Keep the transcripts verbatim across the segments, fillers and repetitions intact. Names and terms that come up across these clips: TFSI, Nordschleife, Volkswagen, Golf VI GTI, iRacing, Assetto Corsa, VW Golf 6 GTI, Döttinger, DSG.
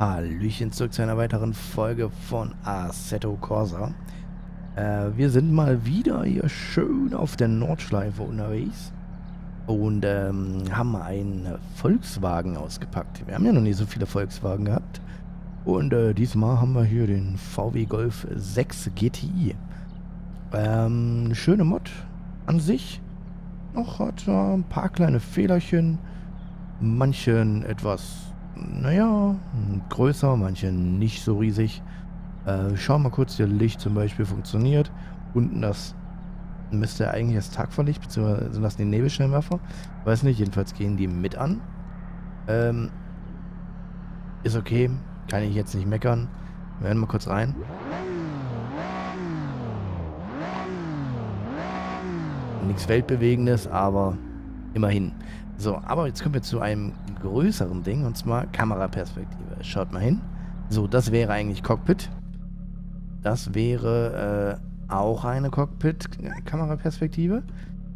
Hallöchen zurück zu einer weiteren Folge von Assetto Corsa. Äh, wir sind mal wieder hier schön auf der Nordschleife unterwegs und ähm, haben einen Volkswagen ausgepackt. Wir haben ja noch nie so viele Volkswagen gehabt und äh, diesmal haben wir hier den V W Golf sechs G T I. Ähm, schöne Mod an sich, noch hat er ein paar kleine Fehlerchen, manchen etwas... Naja, größer, manche nicht so riesig. Äh, schauen wir mal kurz, hier Licht zum Beispiel funktioniert. Unten das müsste eigentlich das Tagfahrlicht, beziehungsweise sind das die Nebelscheinwerfer. Weiß nicht, jedenfalls gehen die mit an. Ähm, ist okay, kann ich jetzt nicht meckern. Wir hören mal kurz rein. Nichts Weltbewegendes, aber immerhin. So, aber jetzt kommen wir zu einem größeren Ding, und zwar Kameraperspektive. Schaut mal hin. So, das wäre eigentlich Cockpit. Das wäre äh, auch eine Cockpit-Kameraperspektive.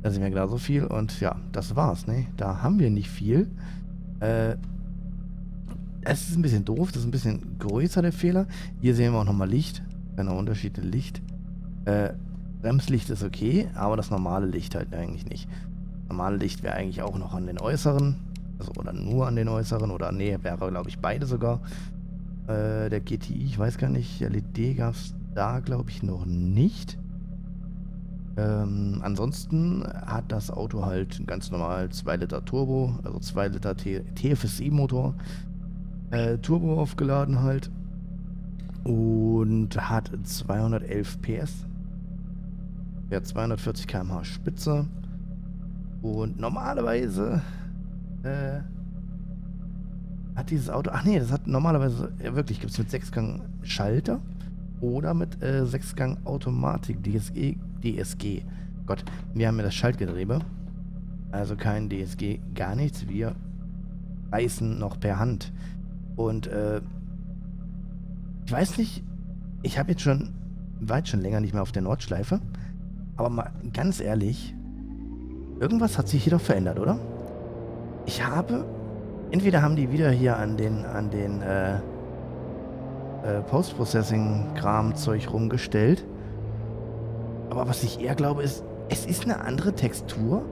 Da sind wir gerade so viel. Und ja, das war's, ne? Da haben wir nicht viel. Äh, das ist ein bisschen doof. Das ist ein bisschen größer, der Fehler. Hier sehen wir auch nochmal Licht. Kleiner Unterschied, Licht. Äh, Bremslicht ist okay, aber das normale Licht halt eigentlich nicht. Normale Licht wäre eigentlich auch noch an den äußeren, also oder nur an den äußeren, oder nee, wäre glaube ich beide sogar. Äh, der G T I, ich weiß gar nicht, L E D gab es da glaube ich noch nicht. Ähm, ansonsten hat das Auto halt ganz normal zwei Liter Turbo, also zwei Liter T F S I Motor, äh, Turbo aufgeladen halt und hat zweihundertelf P S, fährt zweihundertvierzig Kilometer pro Stunde Spitze. Und normalerweise äh, hat dieses Auto, ach nee, das hat normalerweise, ja wirklich, gibt es mit sechs Gang Schalter oder mit äh, sechs Gang Automatik, D S G, D S G. Gott, wir haben ja das Schaltgetriebe, also kein D S G, gar nichts, wir reißen noch per Hand. Und äh, ich weiß nicht, ich habe jetzt schon, weit schon länger nicht mehr auf der Nordschleife, aber mal ganz ehrlich, irgendwas hat sich jedoch verändert, oder? Ich habe... Entweder haben die wieder hier an den, an den äh, äh, Post-Processing-Kram-Zeug rumgestellt. Aber was ich eher glaube, ist, es ist eine andere Textur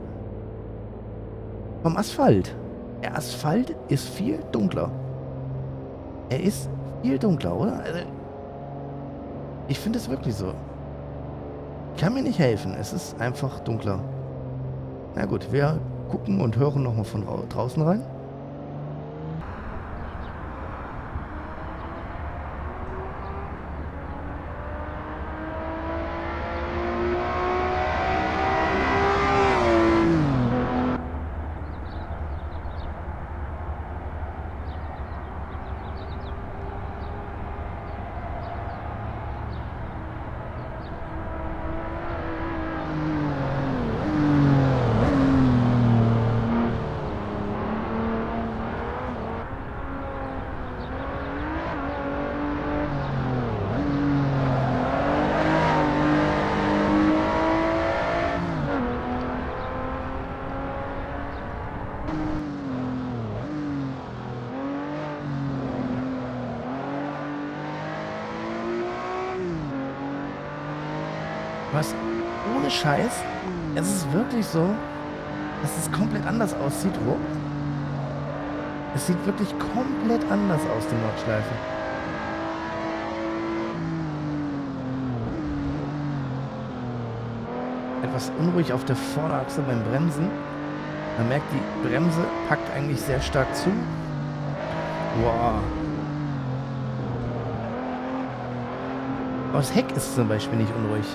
vom Asphalt. Der Asphalt ist viel dunkler. Er ist viel dunkler, oder? Also, ich finde es wirklich so. Ich kann mir nicht helfen. Es ist einfach dunkler. Na gut, wir gucken und hören nochmal von draußen rein. Was? Ohne Scheiß? Es ist wirklich so, dass es komplett anders aussieht. Wow. Es sieht wirklich komplett anders aus, die Nordschleife. Etwas unruhig auf der Vorderachse beim Bremsen. Man merkt, die Bremse packt eigentlich sehr stark zu. Wow. Aber das Heck ist zum Beispiel nicht unruhig.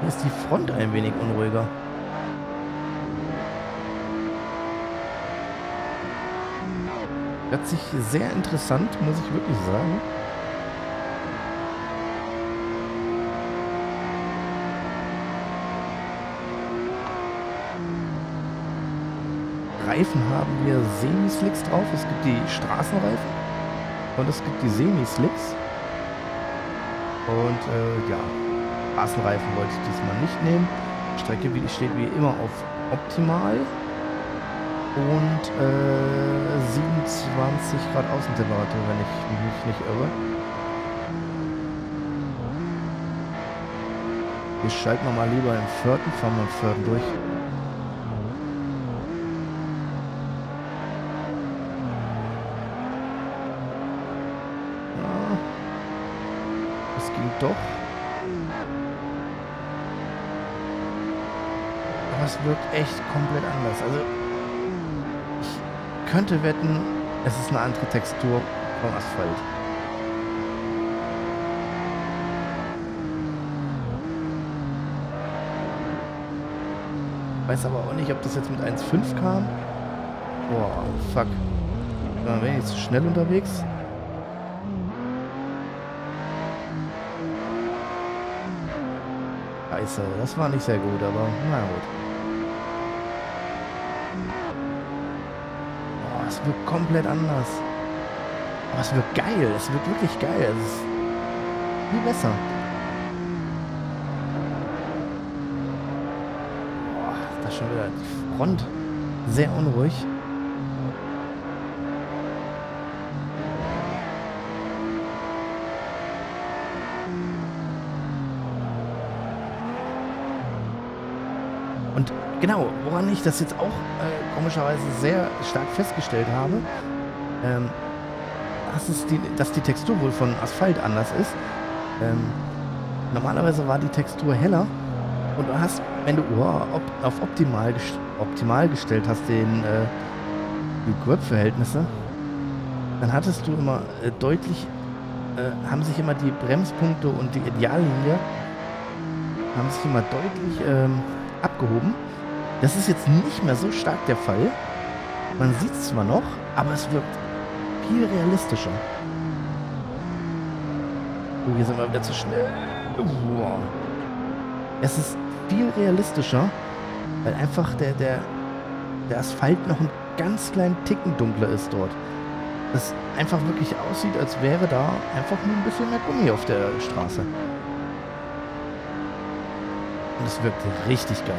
Hier ist die Front ein wenig unruhiger. Hört sich sehr interessant, muss ich wirklich sagen. Reifen haben wir Semi-Slicks drauf. Es gibt die Straßenreifen und es gibt die Semi-Slicks. Und äh, ja. Straßenreifen wollte ich diesmal nicht nehmen. Strecke steht wie immer auf optimal und äh, sieben Komma zwei zwanzig Grad Außentemperatur, wenn ich mich nicht irre. Wir schalten nochmal lieber im vierten, fahren wir im vierten durch. Ja, das ging doch. Das wirkt echt komplett anders. Also ich könnte wetten, es ist eine andere Textur vom Asphalt. Weiß aber auch nicht, ob das jetzt mit eins Komma fünf kam. Boah, fuck. Dann bin ich zu schnell unterwegs. Scheiße, das war nicht sehr gut, aber na gut. Es wirkt komplett anders. Aber es wird geil. Es wird wirklich geil. Es ist viel besser. Boah, das ist schon wieder die Front. Sehr unruhig. Und genau, woran ich das jetzt auch äh, komischerweise sehr stark festgestellt habe, ähm, dass, es die, dass die Textur wohl von Asphalt anders ist. Ähm, normalerweise war die Textur heller und du hast, wenn du oh, op, auf optimal, optimal gestellt hast, den äh, die Grip-Verhältnisse, dann hattest du immer äh, deutlich, äh, haben sich immer die Bremspunkte und die Ideallinie haben sich immer deutlich ähm, abgehoben. Das ist jetzt nicht mehr so stark der Fall. Man sieht es zwar noch, aber es wirkt viel realistischer. Oh, hier sind wir wieder zu schnell. Boah. Es ist viel realistischer, weil einfach der, der, der Asphalt noch einen ganz kleinen Ticken dunkler ist dort. Das einfach wirklich aussieht, als wäre da einfach nur ein bisschen mehr Gummi auf der Straße. Und es wirkt richtig geil.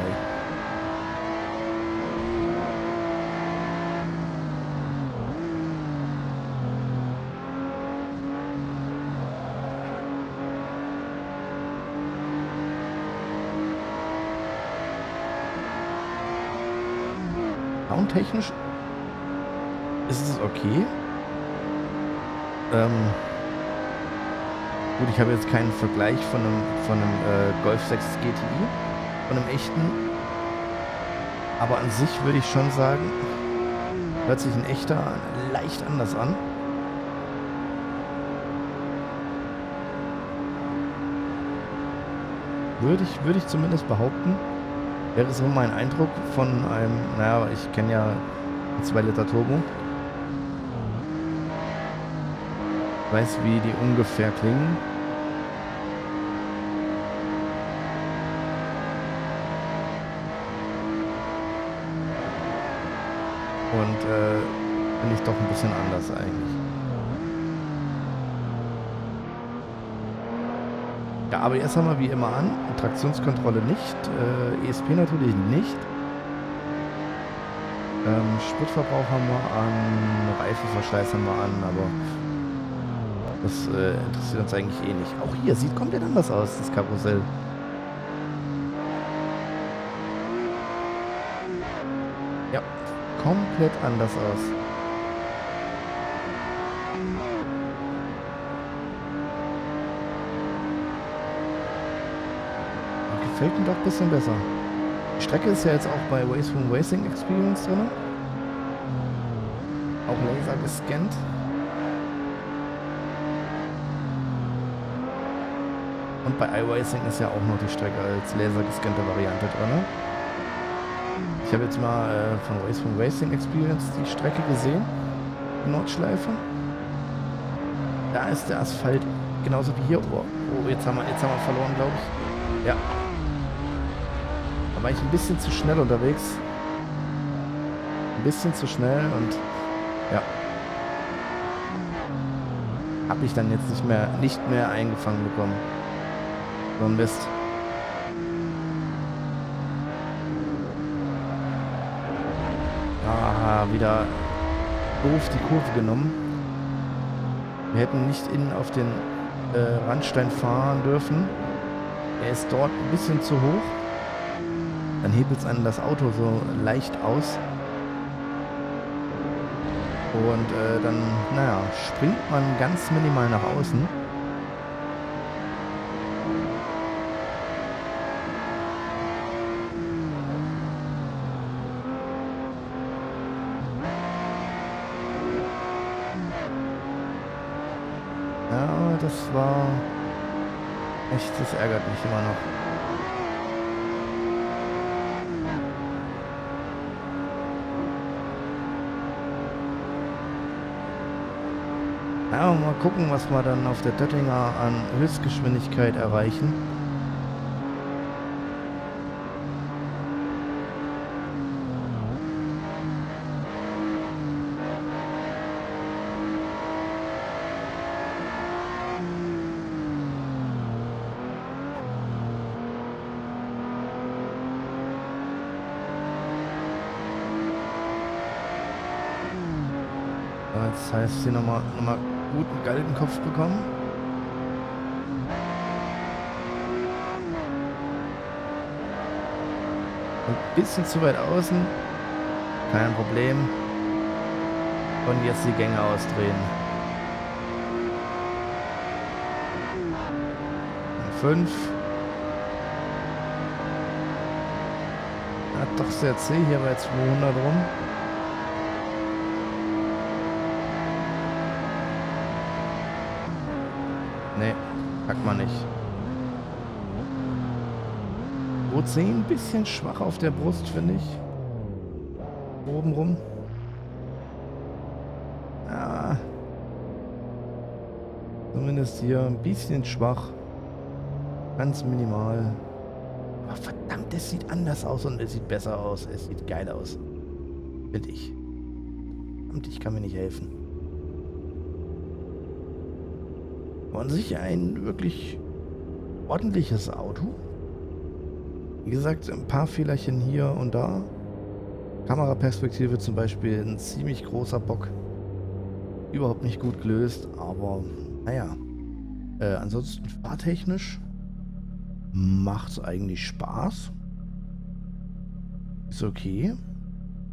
Soundtechnisch ist es okay. Ähm, gut, ich habe jetzt keinen Vergleich von einem, von einem äh, Golf sechs G T I, von einem echten. Aber an sich würde ich schon sagen, hört sich ein echter leicht anders an. Würde ich, würde ich zumindest behaupten. Wäre so mein Eindruck von einem, naja, ich kenne ja zwei Liter Turbo. Ich weiß, wie die ungefähr klingen. Und äh, bin ich doch ein bisschen anders eigentlich. Ja, A B S haben wir wie immer an. Traktionskontrolle nicht, äh, E S P natürlich nicht. Ähm, Spritverbrauch haben wir an, Reifenverschleiß haben wir an, aber das äh, interessiert uns eigentlich eh nicht. Auch hier sieht komplett anders aus, das Karussell. Ja, komplett anders aus. Fällt mir doch ein bisschen besser. Die Strecke ist ja jetzt auch bei Waze from Racing Experience drin. Auch Laser gescannt. Und bei iRacing ist ja auch noch die Strecke als Laser gescannte Variante drin. Ich habe jetzt mal äh, von Waze from Racing Experience die Strecke gesehen. Die Nordschleife. Da ist der Asphalt genauso wie hier. Oh, oh jetzt, haben wir, jetzt haben wir verloren, glaube ich. Ja. Da war ich ein bisschen zu schnell unterwegs. Ein bisschen zu schnell und ja. Habe ich dann jetzt nicht mehr, nicht mehr eingefangen bekommen. So ein Mist. Ah, wieder doof die Kurve genommen. Wir hätten nicht innen auf den äh, Randstein fahren dürfen. Er ist dort ein bisschen zu hoch. Dann hebelt es an das Auto so leicht aus. Und äh, dann, naja, springt man ganz minimal nach außen. Ja, das war echt, das ärgert mich immer noch. Ja, mal gucken, was wir dann auf der Döttinger an Höchstgeschwindigkeit erreichen. Das heißt, hier nochmal nochmal guten Galgenkopf bekommen. Ein bisschen zu weit außen. Kein Problem. Und jetzt die Gänge ausdrehen. fünf. Hat doch sehr zäh hier bei zweihundert rum. Nee, packt man nicht. O zehn ein bisschen schwach auf der Brust, finde ich. Oben rum. Ja. Zumindest hier ein bisschen schwach. Ganz minimal. Aber verdammt, es sieht anders aus und es sieht besser aus. Es sieht geil aus. Finde ich. Verdammt, ich kann mir nicht helfen. An sich ein wirklich ordentliches Auto. Wie gesagt, ein paar Fehlerchen hier und da. Kameraperspektive zum Beispiel ein ziemlich großer Bock. Überhaupt nicht gut gelöst, aber naja. Äh, ansonsten fahrtechnisch macht es eigentlich Spaß. Ist okay.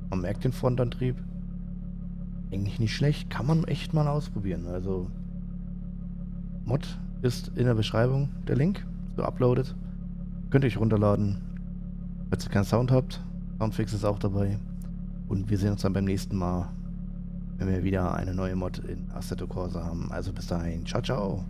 Man merkt den Frontantrieb. Eigentlich nicht schlecht. Kann man echt mal ausprobieren. Also Mod ist in der Beschreibung der Link, so uploadet. Könnt ihr euch runterladen, falls ihr keinen Sound habt. Soundfix ist auch dabei. Und wir sehen uns dann beim nächsten Mal, wenn wir wieder eine neue Mod in Assetto Corsa haben. Also bis dahin, ciao, ciao.